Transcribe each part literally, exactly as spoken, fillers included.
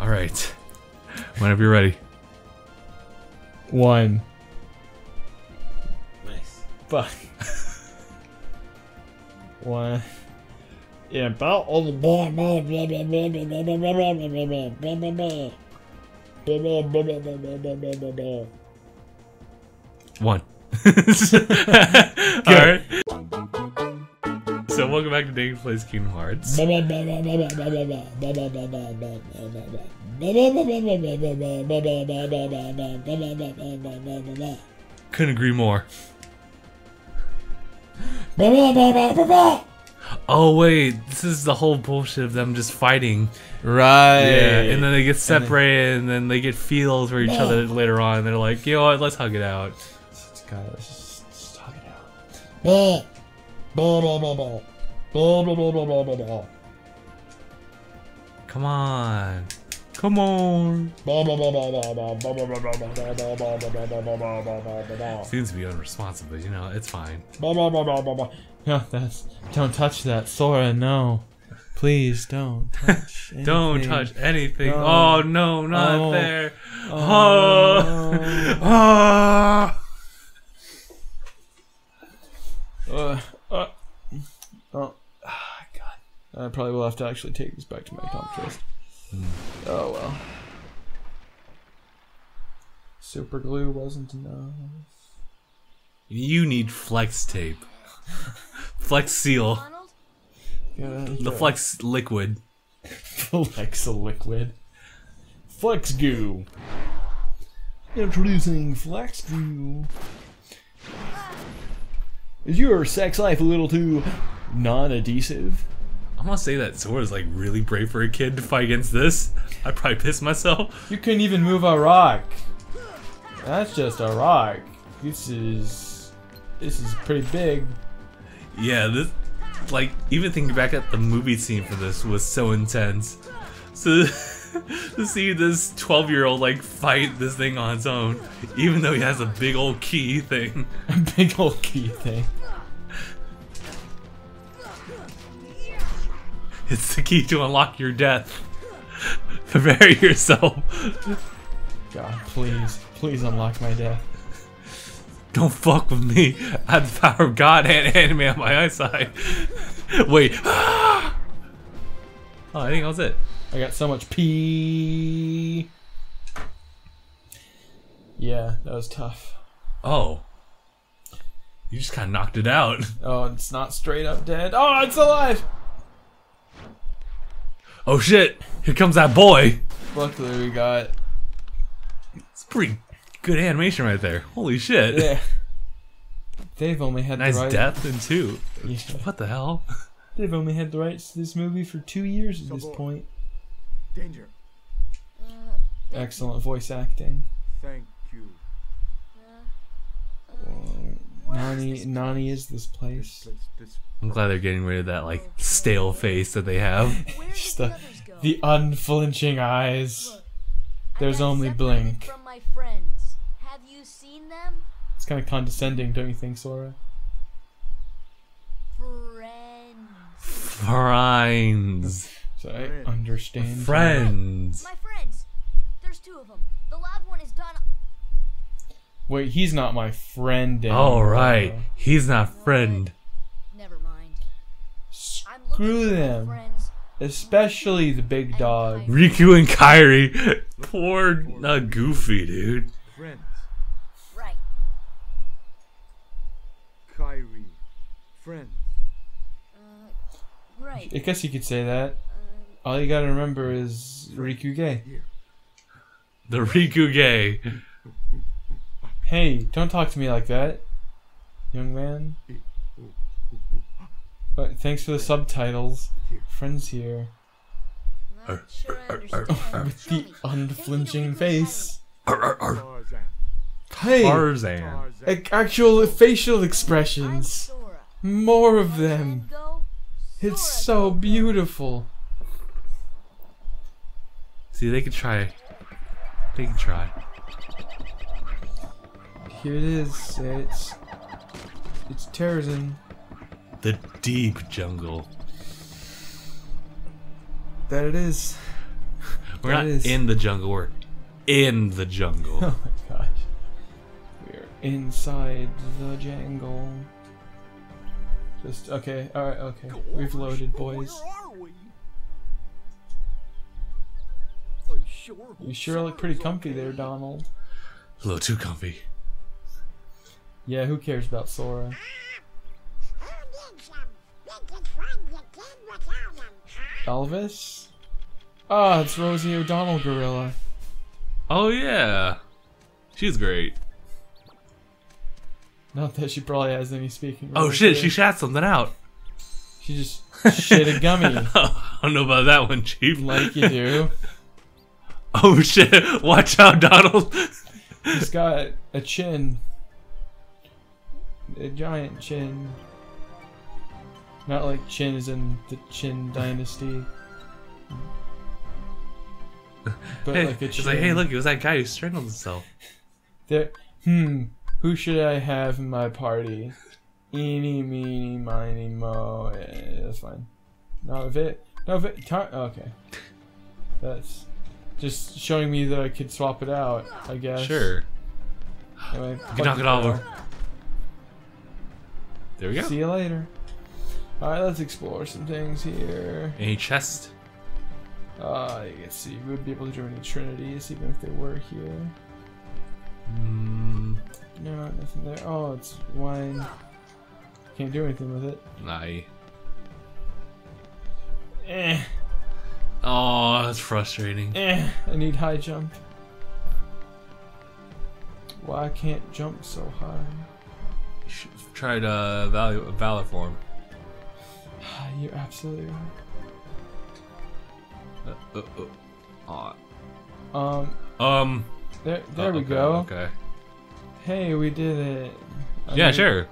All right. Whenever you're ready. One. Nice. Fuck. One. Yeah, about all the blah blah blah blah blah blah blah blah blah blah blah blah. One. Alright. So welcome back to DangIT Plays Kingdom Hearts. Couldn't agree more. Oh wait, this is the whole bullshit of them just fighting. Right. Yeah, and then they get separated and then, and then they get feels for each yeah. other later on. They're like, you know what, let's hug it out. God, let's just, just hug it out. Blah, blah, blah, blah, blah. Blah, blah, blah, blah, blah, blah. Come on. Come on. Seems to be unresponsive, but you know, it's fine. No, that's, don't touch that, Sora, no. Please don't touch anything. Don't touch anything. No. Oh, no, not oh. there. Oh. Oh. Uh, uh, oh. Ah, God. I probably will have to actually take this back to my optometrist. Mm. Oh, well. Super glue wasn't enough. You need flex tape. Flex seal. Yeah, the right. Flex liquid. Flex liquid. Flex goo. Introducing Flex goo. Is your sex life a little too non-adhesive? I'm gonna say that Sora's like really brave for a kid to fight against this. I'd probably piss myself. You couldn't even move a rock. That's just a rock. This is this is pretty big. Yeah, this, like, even thinking back at the movie scene for this was so intense. So, to see this twelve-year-old, like, fight this thing on its own, even though he has a big old key thing. A big old key thing. It's the key to unlock your death. Prepare yourself. God, please. Please unlock my death. Don't fuck with me. I have the power of God and anime on my eyesight. Wait. Oh, I think that was it. I got so much pee. Yeah, that was tough. Oh. You just kind of knocked it out. Oh, it's not straight up dead. Oh, it's alive! Oh shit, here comes that boy. Luckily we got... It's pretty... Good animation right there. Holy shit. Yeah. They've only had nice the right... Nice death in two. Yeah. What the hell? They've only had the rights to this movie for two years at so this boy. point. Danger. Uh, Excellent voice acting. Thank you. Uh, Nani, Nani is this place. This place this I'm glad they're getting rid of that, like, stale face that they have. Just the, the unflinching eyes. Look, There's only blink. From my friends. Have you seen them? It's kind of condescending, don't you think, Sora? Friends. Friends. So I understand. Friends. My friends. There's two of them. The lab one is Donald. Wait, he's not my friend anymore. All right, he's not friend. Never mind. Screw them. Friends. Especially the big dog. Riku and Kairi. Poor uh, Goofy, dude. Friends. Kairi, friends. Uh, right. I guess you could say that. Uh, All you gotta remember is Riku gay. The Riku gay. Hey, don't talk to me like that, young man. But thanks for the subtitles. Friends here. Not sure I understand. With the unflinching face. Tarzan. Hey, Tarzan. Actual facial expressions. More of them. It's so beautiful. See, they could try. They can try. Here it is. It's it's Tarzan. The deep jungle. That it is. We're that not is... in the jungle. We're in the jungle. Oh my gosh. We're inside the jungle. Just, okay, alright, okay. We've loaded, boys. You sure look pretty comfy there, Donald. A little too comfy. Yeah, who cares about Sora? Elvis? Ah, oh, it's Rosie O'Donnell gorilla. Oh yeah. She's great. Not that she probably has any speaking. Oh shit, there. She shot something out. She just shit a gummy. I don't know about that one, Chief. Like you do. Oh shit, watch out, Donald. He's got a chin. A giant chin. Not like Chin is in the Chin Dynasty. But hey, like a chin. It's like, hey, look, it was that guy who strangled himself. There, hmm, who should I have in my party? Eeny, meeny, miny, mo. Yeah, that's fine. No, Vit. No, Vit. Okay. That's just showing me that I could swap it out, I guess. Sure. Anyway, you can knock it all over. There we go. See you later. Alright, let's explore some things here. Any chests? Uh, let's see. We wouldn't be able to do any trinities, even if they were here. Mm. No, nothing there. Oh, it's wine. Can't do anything with it. Nah. Eh. Oh, that's frustrating. Eh. I need high jump. Why well, I can't jump so high? You should have tried uh, value, valor form. You're absolutely right. Uh, uh, uh. Um. Um. There, there uh, we okay, go. Okay. Hey, we did it. I yeah, mean, sure.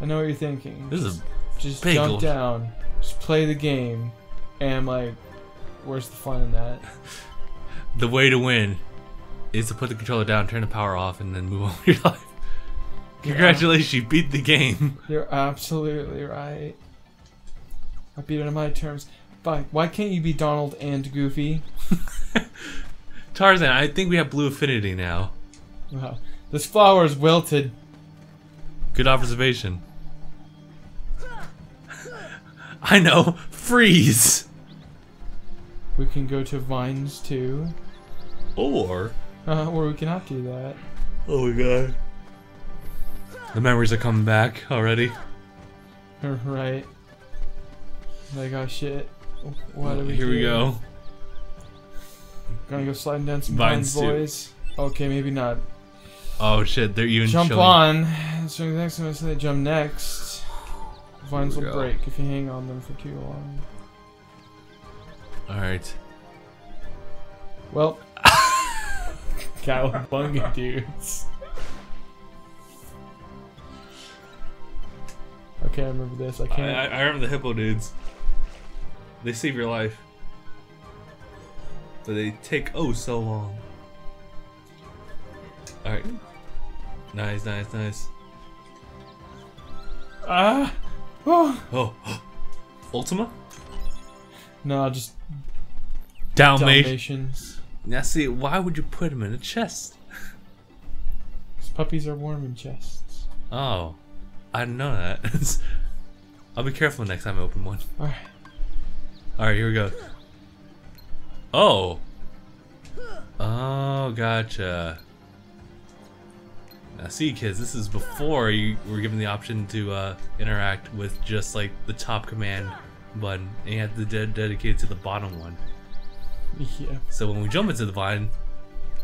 I know what you're thinking. This just, is a just big jump old... down, just play the game, and like, where's the fun in that? The way to win is to put the controller down, turn the power off, and then move on with your life. Yeah. Congratulations, you beat the game. You're absolutely right. I beat it on my terms. But why can't you be Donald and Goofy? Tarzan, I think we have blue affinity now. Wow. This flower is wilted. Good observation. I know. Freeze! We can go to vines too. Or... Uh, or we cannot do that. Oh my god. The memories are coming back already. Right. Like, oh shit. What are we Here doing? we go. Gonna go sliding down some vines, boys. Okay, maybe not. Oh shit, they're even Jump chilling. on. So next time I say they jump next, vines will go. break if you hang on them for too long. Alright. Well. Cowabunga, dudes. Okay, I remember this. I can't. I, I remember the hippo dudes. They save your life. But they take oh so long. Alright. Nice, nice, nice. Ah! Oh! Oh. Ultima? No, just... Dalmatians. Dalmatians. Now see, why would you put them in a chest? Because puppies are warm in chests. Oh. I didn't know that. I'll be careful next time I open one. Alright. Alright, here we go. Oh! Oh, gotcha. Now see, kids, this is before you were given the option to uh, interact with just like the top command button, and you had to de dedicate it to the bottom one. Yeah. So when we jump into the vine,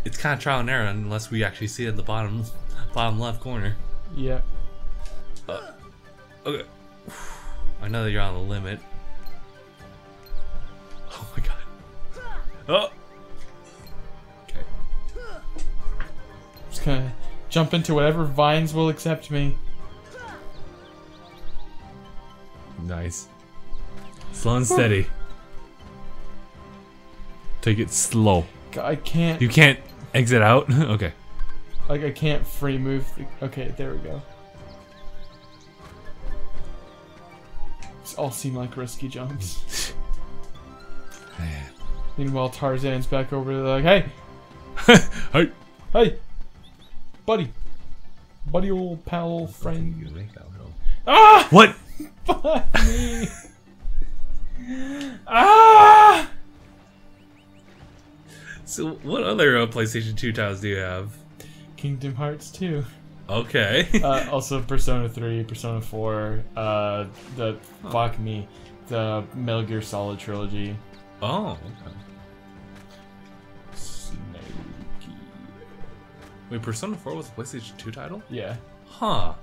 it's kind of trial and error unless we actually see it at the bottom, bottom left corner. Yeah. Uh, okay. I know that you're on the limit. Oh my god. Oh! Okay. Just gonna jump into whatever vines will accept me. Nice. Slow and steady. Take it slow. I can't. You can't exit out? Okay. Like, I can't free move. Okay, there we go. All seem like risky jumps. Meanwhile, Tarzan's back over there like, hey! Hey! Hey! Buddy! Buddy, old pal, friend. You think I'll help. Ah! What? Fuck me! Ah! So, what other uh, PlayStation two titles do you have? Kingdom Hearts two. Okay. uh, also, Persona three, Persona four, uh, the, oh. fuck me, the Metal Gear Solid trilogy. Oh, okay. Snakey. Wait, Persona four was a PlayStation two title? Yeah. Huh.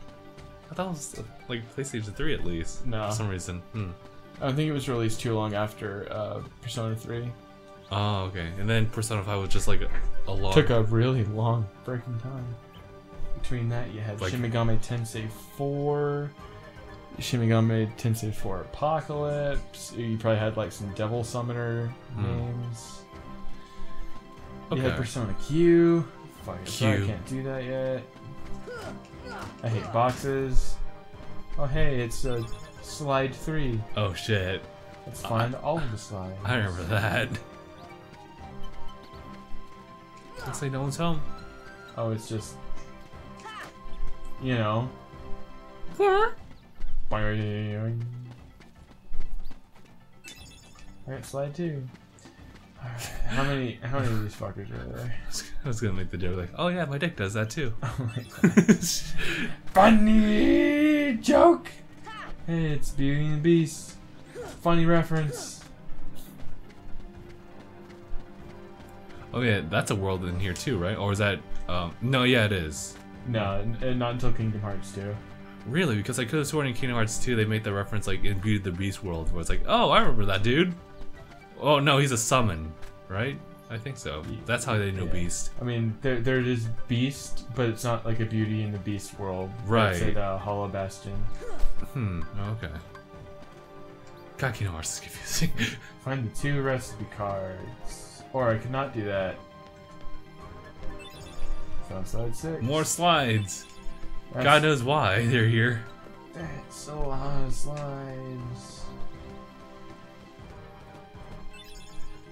I thought it was, like, PlayStation three at least. No. For some reason. Hmm. I don't think it was released too long after uh, Persona three. Oh, okay. And then Persona five was just, like, a, a long... Took a really long breaking time. Between that, you had like, Shin Megami Tensei four, Shin Megami Tensei four Apocalypse. You probably had like some Devil Summoner hmm. names. Okay. You had Persona Q. Fuck, Q. I can't do that yet. I hate boxes. Oh hey, it's uh, Slide three. Oh shit. Let's find uh, all of the slides. I remember that. Looks like no one's home. Oh, it's just... You know. Yeah. Alright, slide two. Alright, how many how many of these fuckers are there? I was gonna make the joke like, oh yeah, my dick does that too. Oh my god. Funny joke! Hey, it's Beauty and the Beast. Funny reference. Oh yeah, that's a world in here too, right? Or is that um no yeah it is. No, and not until Kingdom Hearts two. Really? Because I could have sworn in Kingdom Hearts two they made the reference like in Beauty and the Beast world where it's like, oh, I remember that dude. Oh no, he's a summon, right? I think so. That's how they know yeah. Beast. I mean, there there is Beast, but it's not like a Beauty and the Beast world. Right. It's at uh, Hollow Bastion. Hmm. Okay. God, Kingdom Hearts is confusing. Find the two recipe cards, or I could not do that. On slide six. More slides. That's, God knows why they're here. That's a lot of slides.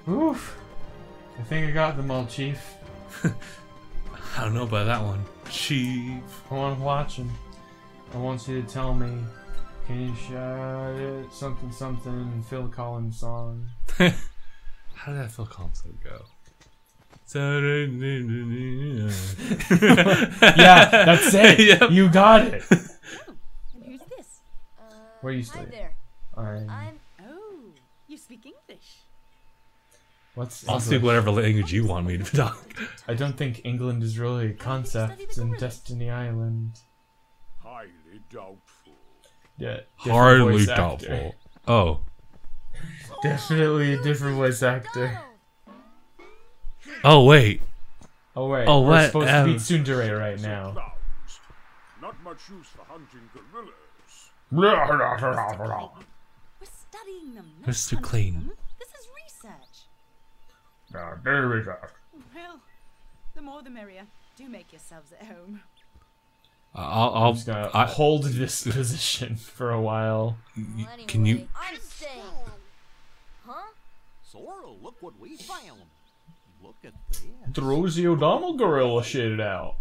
Oof. I think I got them all, Chief. I don't know about that one, Chief. I want to watch them. I want you to tell me. Can you shout it? Something, something. Phil Collins song. How did that Phil Collins song go? Yeah, that's it. Yep. You got it. Oh, who's this? Uh, Where are you staying? I'm... I'm. Oh, you speak English. What's I'll English? Speak whatever language you want me to talk. I don't think England is really a concept in Destiny Island. Highly doubtful. Yeah. Highly doubtful. Actor. Oh. Definitely a different voice actor. Oh wait. Oh wait. Oh, we're what? supposed um, to beat Tsundere right now. Not much use for hunting gorillas. We're studying them. Mister Clayton. This is research. Now there we go. Well, the more the merrier. Do make yourselves at home. Uh, I'll, I'll I'm just gonna I, hold this position for a while. Well, anyway, can you? I'm staying. Huh? Sora, look what we found. Look at this. The Rosie O'Donnell gorilla shit it out.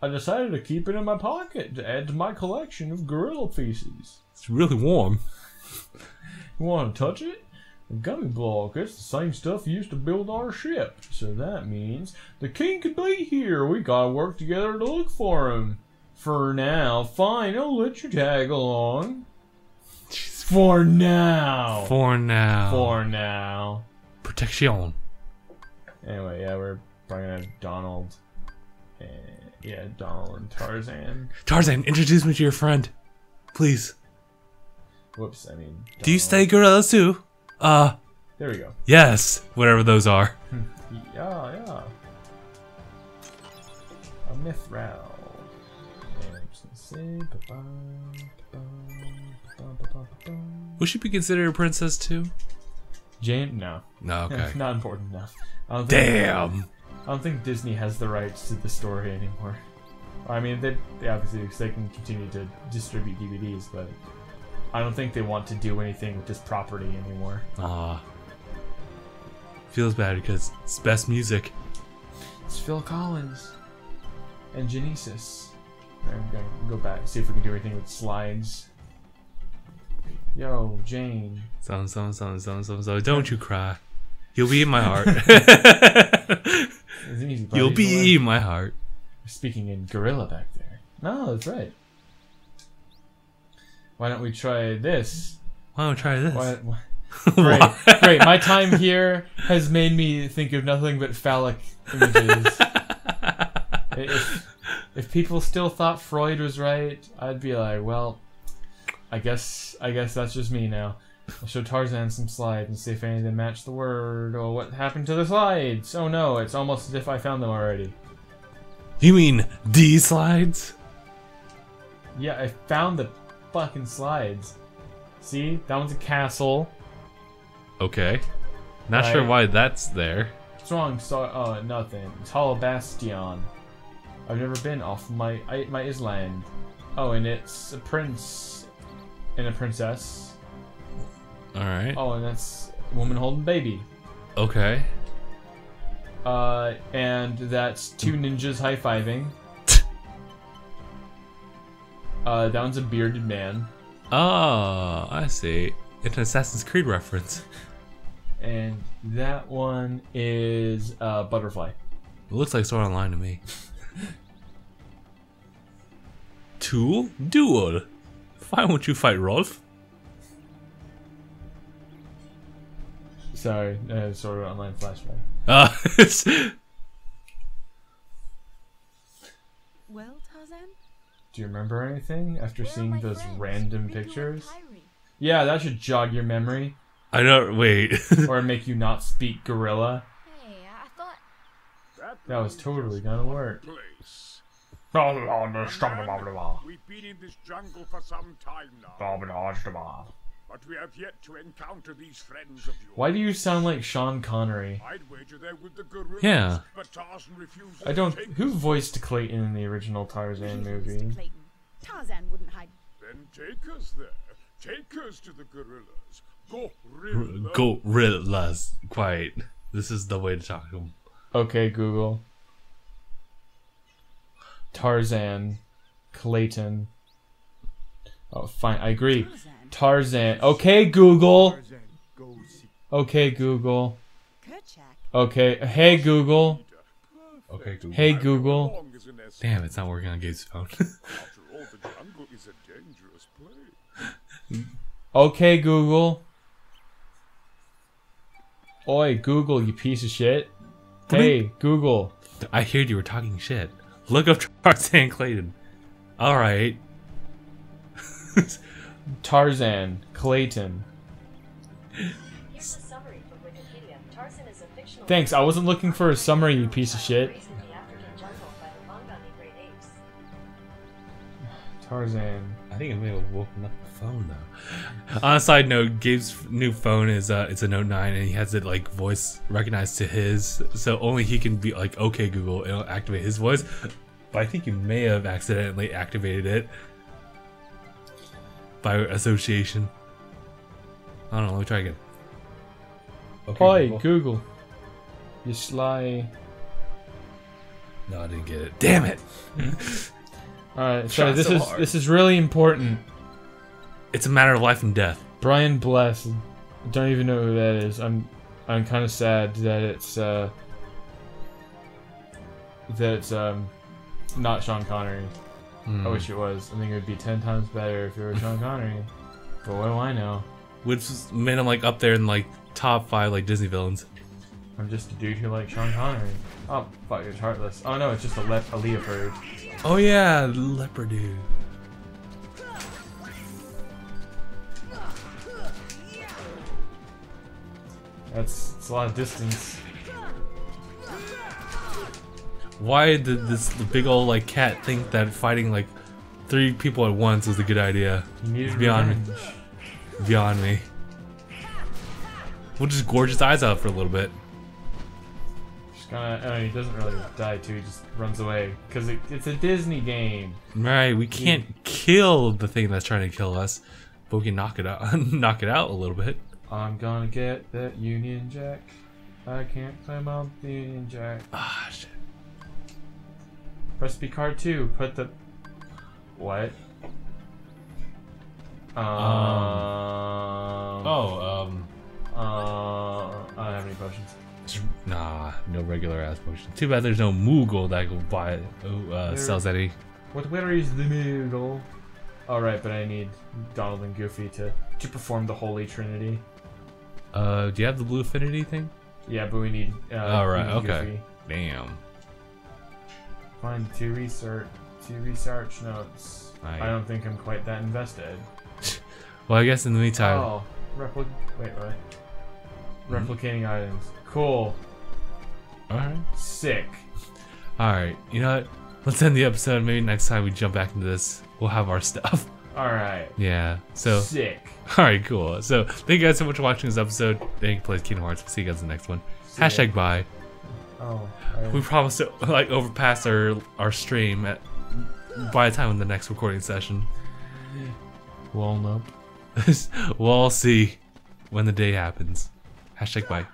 I decided to keep it in my pocket to add to my collection of gorilla feces. It's really warm. You want to touch it? The gummy block, it's the same stuff used to build our ship. So that means the king could be here. We gotta work together to look for him. For now. Fine, I'll let you tag along. For now. For now. For now. Protection. Anyway, yeah, we're probably gonna have Donald and, yeah, Donald and Tarzan. Tarzan, introduce me to your friend. Please. Whoops, I mean... Donald. Do you stay gorillas too? Uh... There we go. Yes, whatever those are. yeah, yeah. A Mithral. Would she be considered a princess too? Jane? No. No, okay. Not important enough. I don't think Damn! They, I don't think Disney has the rights to the story anymore. I mean, they, they obviously do because they can continue to distribute D V Ds, but I don't think they want to do anything with this property anymore. Ah. feels bad because it's best music. It's Phil Collins and Genesis. I'm gonna go back, see if we can do anything with slides. Yo, Jane. So, so, so, so, so, so. Don't you cry. You'll be in my heart. It's an easy part. You'll be in my heart. We're speaking in gorilla back there. No, that's right. Why don't we try this? Why don't we try this? Why, why? Great, great. My time here has made me think of nothing but phallic images. if, if people still thought Freud was right, I'd be like, well, I guess I guess that's just me now. I'll show Tarzan some slides and see if any of them match the word. Or what happened to the slides? Oh no, it's almost as if I found them already. You mean these slides? Yeah, I found the fucking slides. See? That one's a castle. Okay. Not I, sure why that's there. What's wrong? So, uh, nothing. It's Hollow Bastion. I've never been off my I, my island. Oh, and it's a prince and a princess. Alright. Oh, and that's a woman holding baby. Okay. Uh, and that's two ninjas high-fiving. uh, that one's a bearded man. Oh, I see. It's an Assassin's Creed reference. And that one is uh, butterfly. It looks like Sword Online to me. Tool duel. Why won't you fight Rolf? Sorry, uh, Sword Online flashback. Ah. Uh, well, Tarzan. Do you remember anything after Where seeing those friends? random Riku pictures? Yeah, that should jog your memory. I don't wait. Or make you not speak gorilla. Hey, I thought that, that was totally gonna work. Blah blah blah blah blah. We've been in this jungle for some time now. Blah blah blah. But we have yet to encounter these friends of yours. Why do you sound like Sean Connery? I'd wager they're with the gorillas, yeah. But Tarzan refused. I don't. Who voiced Clayton in the original Tarzan movie? Clayton. Tarzan wouldn't hide. Then take us there. Take us to the gorillas. Gorillas. Gorillas. Quiet. This is the way to talk to them. Okay, Google. Tarzan. Clayton. Oh, fine. I agree. Tarzan. Okay, Google. Okay, Google. Okay. Hey, Google. Okay, Google. Hey, Google. Damn, it's not working on Gabe's phone. Okay, Google. Oi, Google, you piece of shit. What hey, mean? Google. I heard you were talking shit. Look up Tarzan Clayton. Alright. Tarzan Clayton. Here's a summary from Wikipedia. Tarzan is a fictional. Thanks, I wasn't looking for a summary, you piece of shit. Tarzan. I think I may have woken up the phone though. On a side note, Gabe's new phone is uh, it's a Note nine, and he has it like voice recognized to his, so only he can be like, "Okay, Google," it'll activate his voice. But I think you may have accidentally activated it by association. I don't know. Let me try again. Okay, Hi, Google. Google. You sly. No, I didn't get it. Damn it! All right, so this so is hard. This is really important. It's a matter of life and death. Brian Blessed. I don't even know who that is. I'm I'm kind of sad that it's uh, that it's um, not Sean Connery. Mm. I wish it was. I think it would be ten times better if it were Sean Connery. But what do I know? Which made him like up there in like top five like Disney villains. I'm just a dude who likes Sean Connery. Oh fuck, it's heartless. Oh no, it's just a le a leopard. Oh yeah, leopard dude. That's, that's a lot of distance. Why did this the big old like cat think that fighting like three people at once was a good idea? It's beyond revenge. me. Beyond me. We'll just gorge his eyes out for a little bit. Just kinda, I mean, he doesn't really die too. He just runs away because it, it's a Disney game. Right, we can't he, kill the thing that's trying to kill us, but we can knock it out, knock it out a little bit. I'm gonna get that Union Jack. I can't climb up the jack. Ah, shit. Press B card two. Put the... What? Um... um oh, um... Uh, I don't have any potions. Nah, no regular ass potions. Too bad there's no Moogle that will buy it. Oh, uh, there, sells any. What? Where is the Moogle? Alright, but I need Donald and Goofy to, to perform the Holy Trinity. Uh, do you have the blue affinity thing? Yeah, but we need, uh, Alright, okay. Goofy. Damn. Find two research, two research notes. Right. I don't think I'm quite that invested. Well, I guess in the meantime... Oh, repli- wait, what? Replicating items. Cool. Alright. Sick. Alright, you know what? Let's end the episode. Maybe next time we jump back into this, we'll have our stuff. Alright. Yeah. So sick. Alright, cool. So thank you guys so much for watching this episode. DangIT Plays Kingdom Hearts. We'll see you guys in the next one. See Hashtag ya. Bye. Oh. Right. We promised to like overpass our our stream at by the time of the next recording session. We'll all know. We'll all see when the day happens. Hashtag bye.